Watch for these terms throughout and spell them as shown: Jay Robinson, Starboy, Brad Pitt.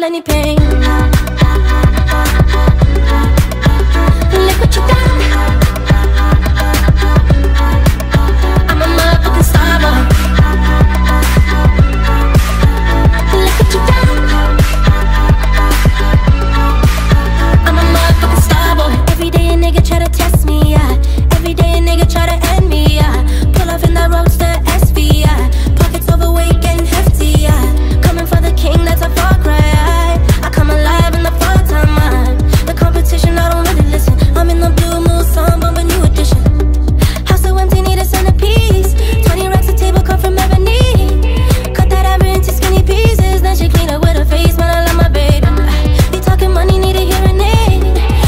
feel any pain. Look what you done. I'm a motherfucking starboy. Look what you done. I'm a motherfucking starboy. Every day a nigga try to test me, yeah. Every day a nigga try to end me, yeah. Pull off in that roadster SVI, yeah. Pockets overweight and hefty, yeah. Coming for the king, that's a far cry. I come alive in the part-time mind. The competition, I don't really listen. I'm in the blue mood, some bump a new edition. House so empty, need a centerpiece. 20 racks a table come from ebony. Cut that ever into skinny pieces. Then she clean up with her face, man, I love my baby. You talking money, need a hearing aid.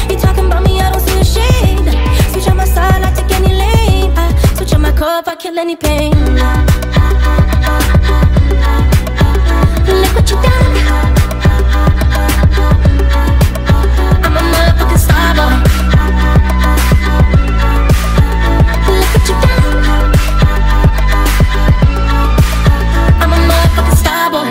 You talking about me, I don't see a shade. Switch on my side, I take any lane. I switch on my core if I kill any pain. Look what you done. I'm a motherfucking starboy. Look what you done. I'm a motherfucking starboy.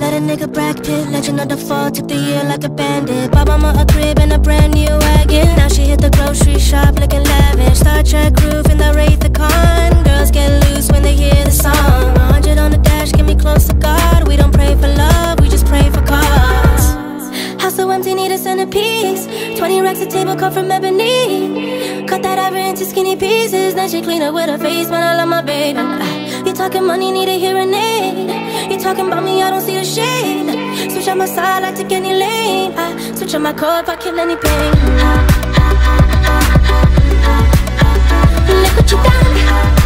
Let a nigga Brad Pitt, legend of the fall, took the year like a bandit. Bought mama a crib and a brand new wagon. Now she hit the grocery shop looking lavish. Star Trek roof in the Wraith the Con. Girls get loose when they hear the song. 100 on the dash, get me close to God. We don't pray for love, we just pray for cause. House so empty, need a centerpiece. 20 racks a table cut from ebony. Cut that ever into skinny pieces. Then she clean up with her face, man, I love my baby. You talking money, need a hearing aid. You talking about me, I don't see the shade. Switch on my side, I take any lane. I switch on my core if I kill any pain. Look what you done.